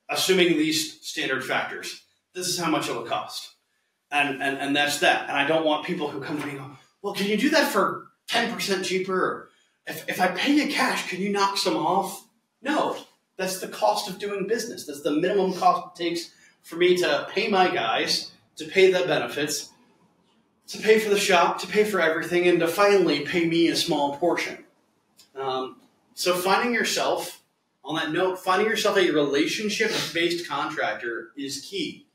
Assuming these standard factors, this is how much it will cost. And, and, and that's that. And I don't want people who come to me and go, well, can you do that for ten percent cheaper? If, if I pay you cash, can you knock some off? No, that's the cost of doing business. That's the minimum cost it takes for me to pay my guys, to pay the benefits, to pay for the shop, to pay for everything, and to finally pay me a small portion. Um, so finding yourself, on that note, finding yourself a relationship-based contractor is key.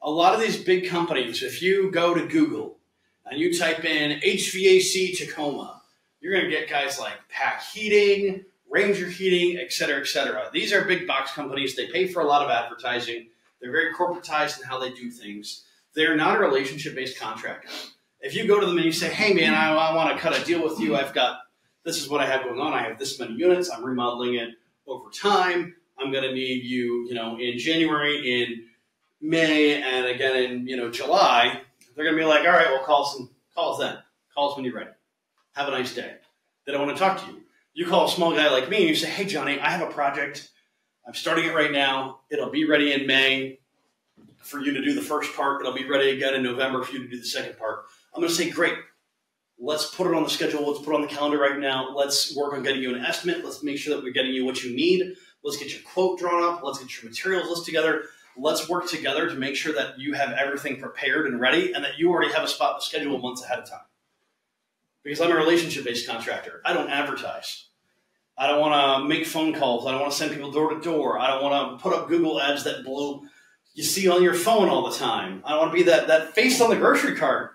A lot of these big companies, if you go to Google and you type in H V A C Tacoma, you're going to get guys like Pac Heating, Ranger Heating, et cetera, et cetera. These are big box companies. They pay for a lot of advertising. They're very corporatized in how they do things. They're not a relationship-based contractor. If you go to them and you say, hey, man, I, I want to cut a deal with you. I've got, this is what I have going on. I have this many units. I'm remodeling it over time. I'm going to need you, you know, in January, in May, and again in, you know, July. They're going to be like, all right, well, call us, call us then. Call us when you're ready. Have a nice day. They don't want to talk to you. You call a small guy like me and you say, hey, Johnny, I have a project. I'm starting it right now. It'll be ready in May for you to do the first part. It'll be ready again in November for you to do the second part. I'm going to say, great, let's put it on the schedule. Let's put it on the calendar right now. Let's work on getting you an estimate. Let's make sure that we're getting you what you need. Let's get your quote drawn up. Let's get your materials list together. Let's work together to make sure that you have everything prepared and ready and that you already have a spot to schedule months ahead of time. because I'm a relationship-based contractor. I don't advertise. I don't want to make phone calls. I don't want to send people door to door. I don't want to put up Google ads that blow you see on your phone all the time. I don't want to be that, that face on the grocery cart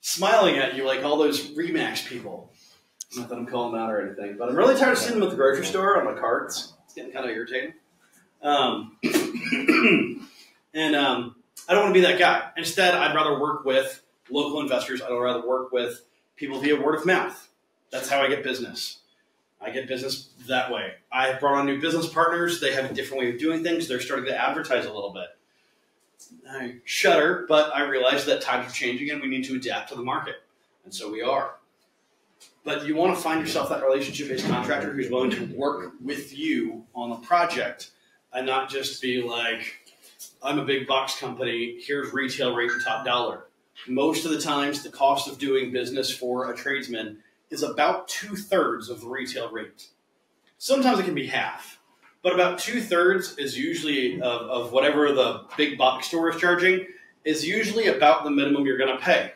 smiling at you like all those Remax people. Not that I'm calling them out or anything, but I'm really tired of seeing them at the grocery store on my carts. It's getting kind of irritating. Um, and um, I don't want to be that guy. Instead, I'd rather work with local investors. I'd rather work with people via word of mouth. That's how I get business. I get business that way. I have brought on new business partners. They have a different way of doing things. They're starting to advertise a little bit. I shudder, but I realize that times are changing and we need to adapt to the market. And so we are. But you want to find yourself that relationship-based contractor who's willing to work with you on the project and not just be like, I'm a big box company, here's retail rate and top dollar. Most of the times, the cost of doing business for a tradesman is about two-thirds of the retail rate. Sometimes it can be half, but about two-thirds is usually of, of whatever the big box store is charging is usually about the minimum you're going to pay.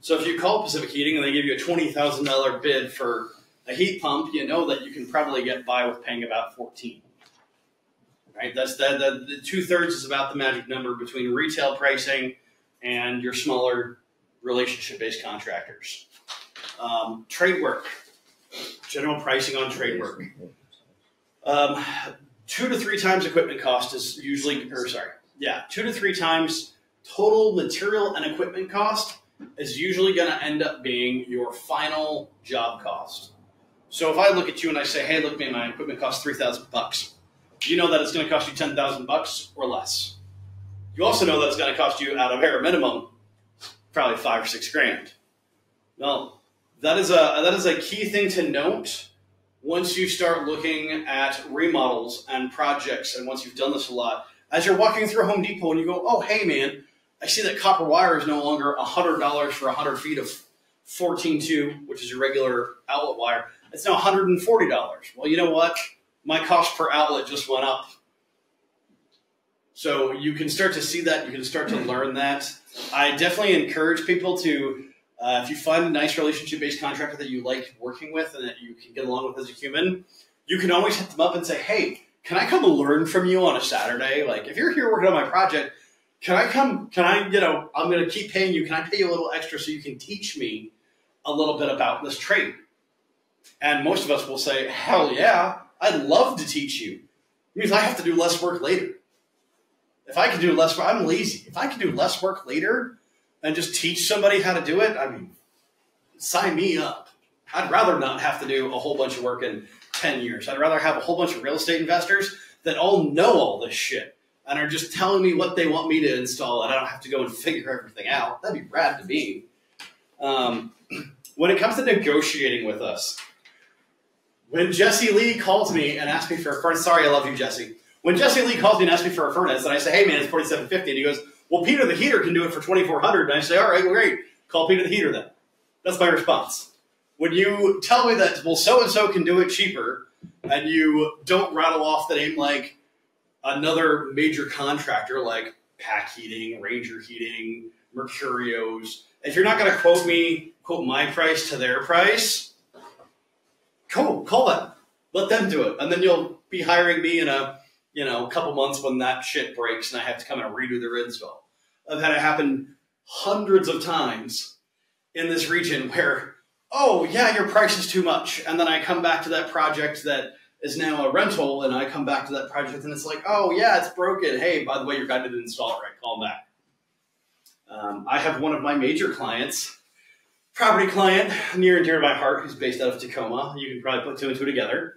So if you call Pacific Heating and they give you a twenty thousand dollar bid for a heat pump, you know that you can probably get by with paying about fourteen thousand dollars. Right? That's that, that, the two-thirds is about the magic number between retail pricing and your smaller relationship-based contractors. Um, trade work, general pricing on trade work. Um, two to three times equipment cost is usually, or sorry, yeah, two to three times total material and equipment cost is usually going to end up being your final job cost. So if I look at you and I say, hey, look, man, my equipment costs three thousand bucks. You know that it's going to cost you ten thousand bucks or less. You also know that it's going to cost you out of bare minimum, probably five or six grand. Well, that is a, that is a key thing to note once you start looking at remodels and projects. And once you've done this a lot, as you're walking through Home Depot and you go, oh, hey, man, I see that copper wire is no longer one hundred dollars for one hundred feet of fourteen two, which is your regular outlet wire. It's now one hundred forty dollars. Well, you know what? My cost per outlet just went up. So you can start to see that. You can start to learn that. I definitely encourage people to, uh, if you find a nice relationship-based contractor that you like working with and that you can get along with as a human, you can always hit them up and say, hey, can I come learn from you on a Saturday? Like, if you're here working on my project, can I come, can I, you know, I'm going to keep paying you. Can I pay you a little extra so you can teach me a little bit about this trade? And most of us will say, hell yeah, I'd love to teach you. It means I have to do less work later. If I can do less work, I'm lazy. If I can do less work later and just teach somebody how to do it, I mean, sign me up. I'd rather not have to do a whole bunch of work in ten years. I'd rather have a whole bunch of real estate investors that all know all this shit and are just telling me what they want me to install, and I don't have to go and figure everything out. That'd be rad to me. Um, when it comes to negotiating with us, when Jesse Lee calls me and asks me for a furnace, sorry, I love you, Jesse. When Jesse Lee calls me and asks me for a furnace, and I say, hey, man, it's forty-seven fifty, and he goes, well, Peter the Heater can do it for twenty-four hundred, and I say, all right, well, great, call Peter the Heater then. That's my response. When you tell me that, well, so-and-so can do it cheaper, and you don't rattle off the name like, another major contractor like Pac Heating, Ranger Heating, Mercurios. If you're not going to quote me, quote my price to their price, cool, call them. Let them do it. And then you'll be hiring me in a you know couple months when that shit breaks and I have to come and redo their install. I've had it happen hundreds of times in this region where, oh, yeah, your price is too much. And then I come back to that project that is now a rental, and I come back to that project, and it's like, oh, yeah, it's broken. Hey, by the way, your guy didn't install it right. Call him back. Um, I have one of my major clients, property client, near and dear to my heart, who's based out of Tacoma. You can probably put two and two together.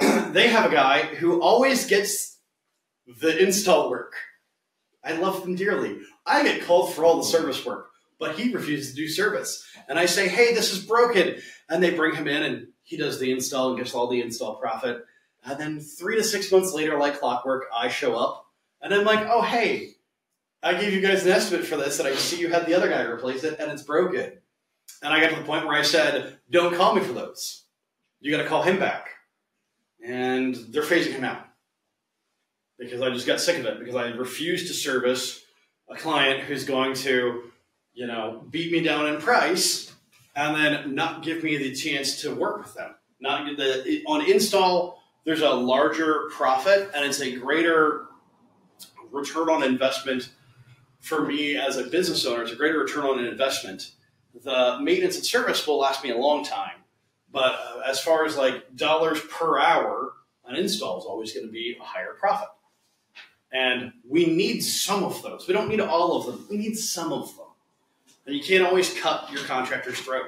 They have a guy who always gets the install work. I love them dearly. I get called for all the service work, but he refuses to do service. And I say, hey, this is broken. And they bring him in, and he does the install and gets all the install profit. And then three to six months later, like clockwork, I show up. And I'm like, oh, hey, I gave you guys an estimate for this, and I see you had the other guy replace it, and it's broken. And I got to the point where I said, don't call me for those. You got to call him back. And they're phasing him out because I just got sick of it, because I refused to service a client who's going to, you know, beat me down in price and then not give me the chance to work with them. Not get the on install, there's a larger profit and it's a greater return on investment for me as a business owner. It's a greater return on an investment. The maintenance and service will last me a long time, but as far as like dollars per hour, an install is always going to be a higher profit. And we need some of those. We don't need all of them. We need some of them. And you can't always cut your contractor's throat.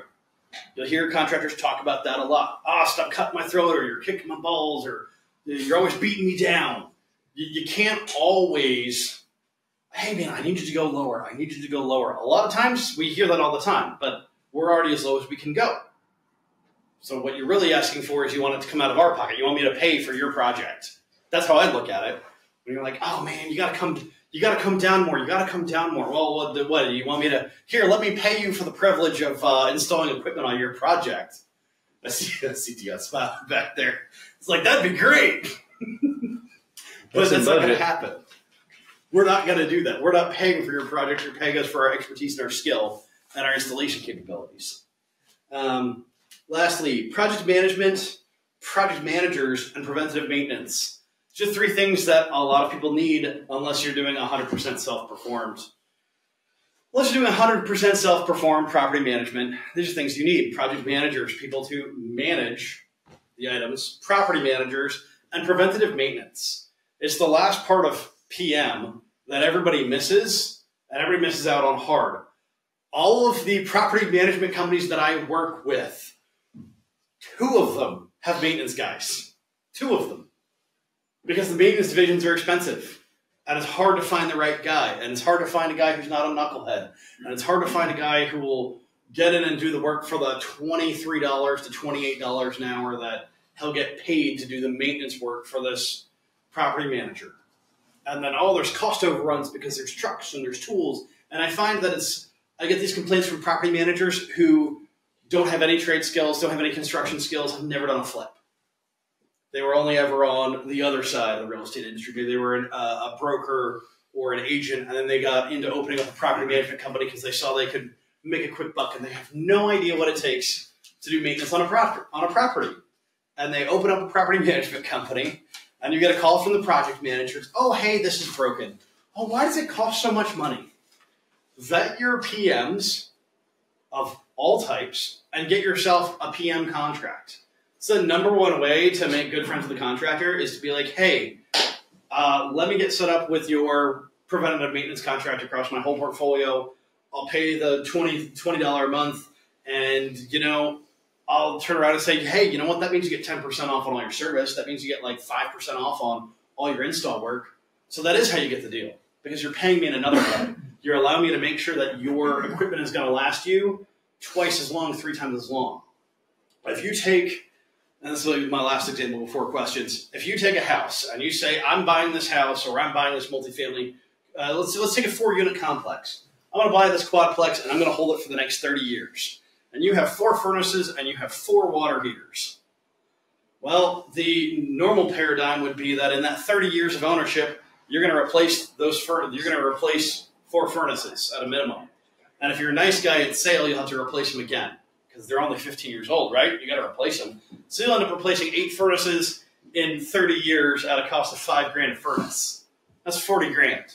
You'll hear contractors talk about that a lot. Ah, oh, stop cutting my throat, or you're kicking my balls, or you're always beating me down. You, you can't always, hey man, I need you to go lower. I need you to go lower. A lot of times we hear that all the time, but we're already as low as we can go. So what you're really asking for is you want it to come out of our pocket. You want me to pay for your project. That's how I look at it. When you're like, oh man, you gotta come, you gotta come down more. You gotta come down more. Well, what, what you want me to? Here, let me pay you for the privilege of uh, installing equipment on your project. I see that C T O smile back there. It's like that'd be great, but that's not gonna happen. We're not gonna do that. We're not paying for your project. You're paying us for our expertise and our skill and our installation capabilities. Um, Lastly, project management, project managers, and preventative maintenance. Just three things that a lot of people need unless you're doing one hundred percent self-performed. Unless you're doing one hundred percent self-performed property management, these are things you need. Project managers, people to manage the items, property managers, and preventative maintenance. It's the last part of P M that everybody misses, and everybody misses out on hard. All of the property management companies that I work with, two of them have maintenance guys. Two of them. Because the maintenance divisions are expensive. And it's hard to find the right guy. And it's hard to find a guy who's not a knucklehead. And it's hard to find a guy who will get in and do the work for the twenty-three to twenty-eight dollars an hour that he'll get paid to do the maintenance work for this property manager. And then, oh, there's cost overruns because there's trucks and there's tools. And I find that it's, I get these complaints from property managers who don't have any trade skills, don't have any construction skills, have never done a flip. They were only ever on the other side of the real estate industry. Maybe they were an, uh, a broker or an agent, and then they got into opening up a property management company because they saw they could make a quick buck, and they have no idea what it takes to do maintenance on a, pro on a property. And they open up a property management company, and you get a call from the project managers. Oh, hey, this is broken. Oh, why does it cost so much money? Vet your P Ms of all types, and get yourself a P M contract. It's the number one way to make good friends with the contractor is to be like, hey, uh, let me get set up with your preventative maintenance contract across my whole portfolio. I'll pay the twenty dollars a month, and, you know, I'll turn around and say, hey, you know what? That means you get ten percent off on all your service. That means you get like five percent off on all your install work. So that is how you get the deal, because you're paying me in another way. You're allowing me to make sure that your equipment is going to last you twice as long, three times as long. If you take, and this will be my last example before questions, if you take a house and you say, I'm buying this house or I'm buying this multifamily, uh, let's, let's take a four-unit complex. I'm going to buy this quadplex and I'm going to hold it for the next thirty years. And you have four furnaces and you have four water heaters. Well, the normal paradigm would be that in that thirty years of ownership, you're going to replace those fur- you're going to replace four furnaces at a minimum. And if you're a nice guy at sale, you'll have to replace them again because they're only fifteen years old, right? You got to replace them. So you'll end up replacing eight furnaces in thirty years at a cost of five grand a furnace. That's forty grand.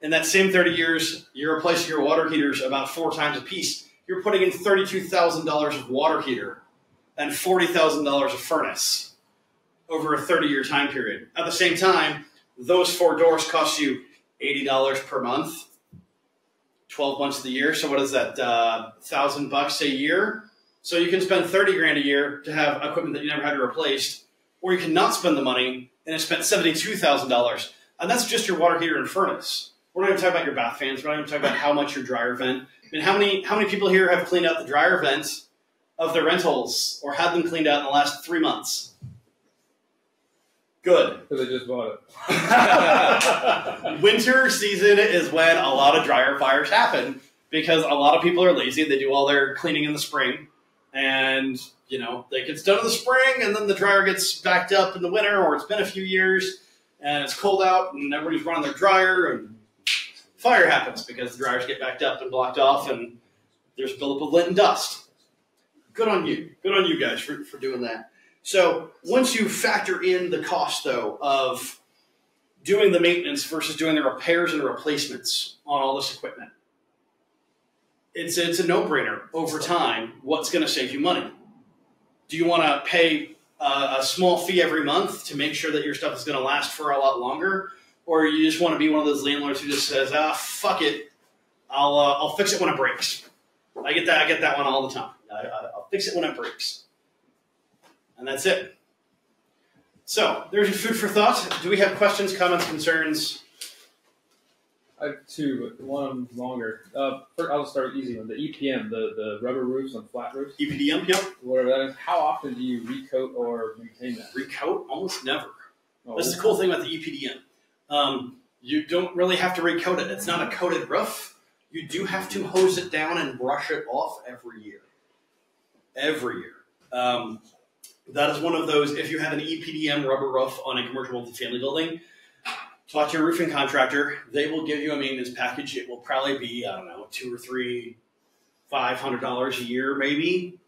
In that same thirty years, you're replacing your water heaters about four times a piece. You're putting in thirty-two thousand dollars of water heater and forty thousand dollars a furnace over a thirty year time period. At the same time, those four doors cost you eighty dollars per month. twelve months of the year. So what is that? Uh, thousand bucks a year. So you can spend thirty grand a year to have equipment that you never had replaced, or you can not spend the money and have spent seventy-two thousand dollars. And that's just your water heater and furnace. We're not even talking about your bath fans. We're not even talking about how much your dryer vent. I mean, how many, how many people here have cleaned out the dryer vents of their rentals or had them cleaned out in the last three months? Good. Because I just bought it. Winter season is when a lot of dryer fires happen because a lot of people are lazy. They do all their cleaning in the spring. And, you know, it gets done in the spring and then the dryer gets backed up in the winter, or it's been a few years and it's cold out and everybody's running their dryer and fire happens because the dryers get backed up and blocked off and there's buildup of lint and dust. good on you. Good on you guys for, for doing that. So once you factor in the cost, though, of doing the maintenance versus doing the repairs and replacements on all this equipment, it's, it's a no-brainer over time. What's going to save you money? Do you want to pay a, a small fee every month to make sure that your stuff is going to last for a lot longer? Or you just want to be one of those landlords who just says, ah, fuck it. I'll, uh, I'll fix it when it breaks. I get that. I get that one all the time. I, I'll fix it when it breaks. And that's it. So there's your food for thought. Do we have questions, comments, concerns? I have two, but one longer. Uh, first, I'll start with easy one. The E P D M, the, the rubber roofs on flat roofs. E P D M, yep. Whatever that is. How often do you recoat or maintain that? Recoat? Almost never. Oh. That's the cool thing about the E P D M. Um, you don't really have to recoat it. It's not a coated roof. You do have to hose it down and brush it off every year. Every year. Um, that is one of those, if you have an E P D M rubber roof on a commercial multifamily building, talk to your roofing contractor. They will give you a maintenance package. It will probably be, I don't know, two or three, five hundred dollars a year maybe,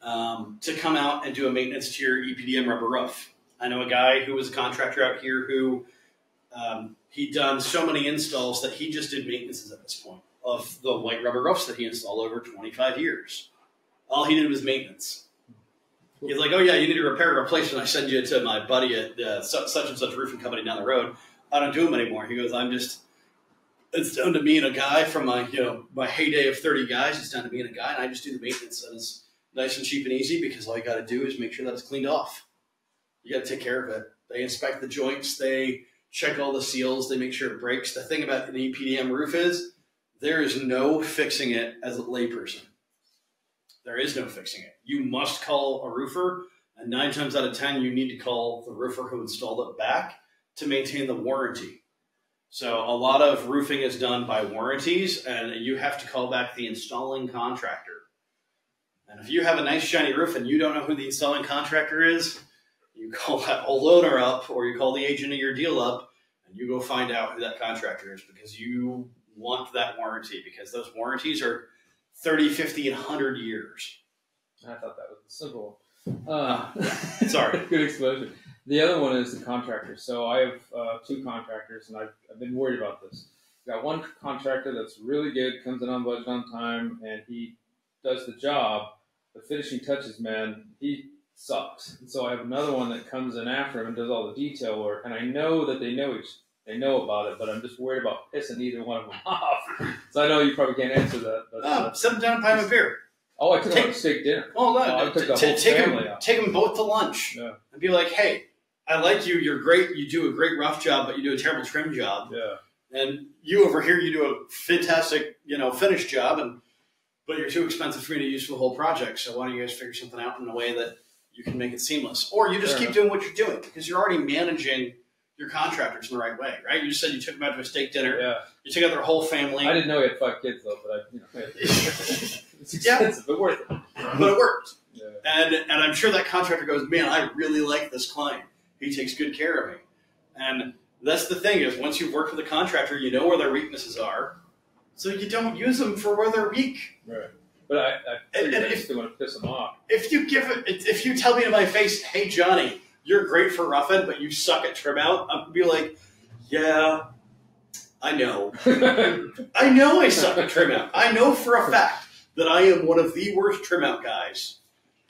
um, to come out and do a maintenance to your E P D M rubber roof. I know a guy who was a contractor out here who um, he'd done so many installs that he just did maintenances at this point of the white rubber roofs that he installed over twenty-five years. All he did was maintenance. He's like, oh yeah, you need to repair and replace, and I send you to my buddy at uh, such and such roofing company down the road. I don't do them anymore. He goes, I'm just, it's down to me and a guy from my, you know, my heyday of thirty guys. It's down to me and a guy, and I just do the maintenance, and it's nice and cheap and easy because all you got to do is make sure that it's cleaned off. You got to take care of it. They inspect the joints. They check all the seals. They make sure it breaks. The thing about an E P D M roof is there is no fixing it as a layperson. There is no fixing it. You must call a roofer, and nine times out of ten, you need to call the roofer who installed it back to maintain the warranty. So a lot of roofing is done by warranties, and you have to call back the installing contractor. And if you have a nice shiny roof and you don't know who the installing contractor is, you call that whole owner up, or you call the agent of your deal up, and you go find out who that contractor is, because you want that warranty, because those warranties are thirty, fifty, and a hundred years. I thought that was simple. Uh, Sorry. Good explosion. The other one is the contractor. So I have uh, two contractors, and I've, I've been worried about this. I've got one contractor that's really good, comes in on budget on time, and he does the job. The finishing touches, man, he sucks. And so I have another one that comes in after him and does all the detail work, and I know that they know each They know about it, but I'm just worried about pissing either one of them off. So I know you probably can't answer that. But, no, uh, sit them down and buy them a beer. Oh, I took them to steak dinner. Oh, no. Oh, I took the whole family out. Take them both to lunch. Yeah. And be like, hey, I like you. You're great. You do a great rough job, but you do a terrible trim job. Yeah. And you over here, you do a fantastic, you know, finish job, and but you're too expensive for me to use for the whole project. So why don't you guys figure something out in a way that you can make it seamless? Or you just Fair keep enough. doing what you're doing, because you're already managing your contractors in the right way, right? You just said you took them out to a steak dinner. Yeah. You took out their whole family. I didn't know he had five kids, though, but I, you know, it's expensive, but worth it. But it worked. Yeah. And and I'm sure that contractor goes, man, I really like this client. He takes good care of me. And that's the thing is, once you've worked with a contractor, you know where their weaknesses are, so you don't use them for where they're weak. Right. But I, I, and, and I if, just want to piss them off. If you give it, if you tell me to my face, hey, Johnny, you're great for roughing, but you suck at trim out, I'm gonna be like, yeah, I know. I know I suck at trim out. I know for a fact that I am one of the worst trim out guys,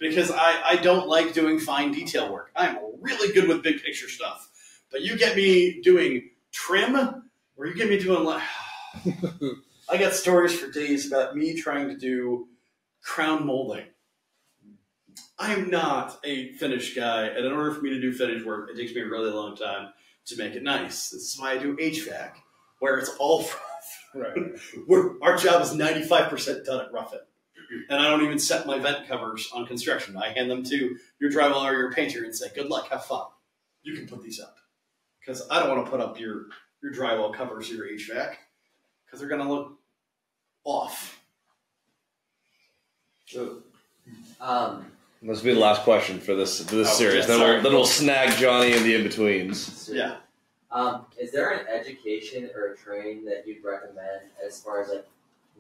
because I, I don't like doing fine detail work. I'm really good with big picture stuff. But you get me doing trim, or you get me doing like... I got stories for days about me trying to do crown molding. I am not a finish guy, and in order for me to do finish work, it takes me a really long time to make it nice. This is why I do H V A C, where it's all rough. Right. We're, our job is ninety-five percent done at rough it. And I don't even set my vent covers on construction. I hand them to your drywall or your painter and say, good luck, have fun. You can put these up. Because I don't want to put up your, your drywall covers or your H V A C, because they're going to look off. So, um... This will be the last question for this for this oh, series. Yeah, then, we'll, then we'll snag Johnny in the in-betweens. Yeah. Um, is there an education or a training that you'd recommend as far as like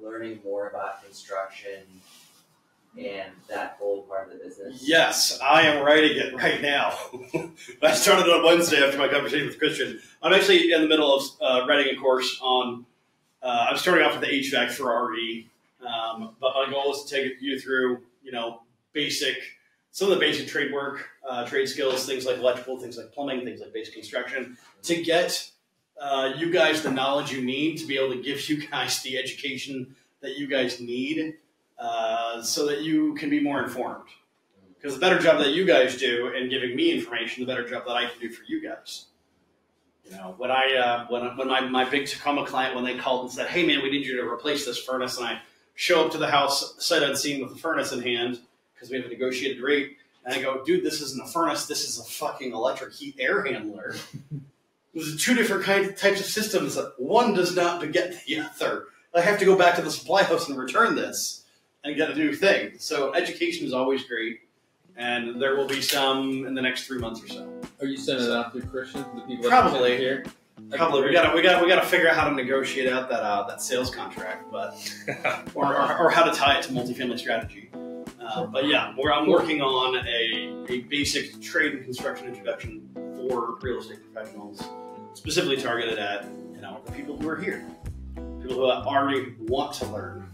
learning more about construction and that whole part of the business? Yes, I am writing it right now. I started on Wednesday after my conversation with Christian. I'm actually in the middle of uh, writing a course on, uh, I'm starting off with the H V A C for R E, um, but my goal is to take you through, you know, basic, some of the basic trade work, uh, trade skills, things like electrical, things like plumbing, things like basic construction, to get uh, you guys the knowledge you need to be able to give you guys the education that you guys need, uh, so that you can be more informed. Because the better job that you guys do in giving me information, the better job that I can do for you guys. You know, when I, uh, when, when my, my big Tacoma client, when they called and said, hey man, we need you to replace this furnace, and I show up to the house sight unseen with the furnace in hand, because we have a negotiated rate, and I go, dude, this isn't a furnace, this is a fucking electric heat air handler. There's two different kind of types of systems. One does not beget the other. I have to go back to the supply house and return this and get a new thing. So education is always great, and there will be some in the next three months or so. Are you sending it out through Christian to the people probably here? Probably. We gotta we gotta we gotta figure out how to negotiate out that uh, that sales contract, but or, or or how to tie it to multifamily strategy. Uh, but yeah, we're, I'm working on a, a basic trade and construction introduction for real estate professionals, specifically targeted at, you know, the people who are here, people who already want to learn.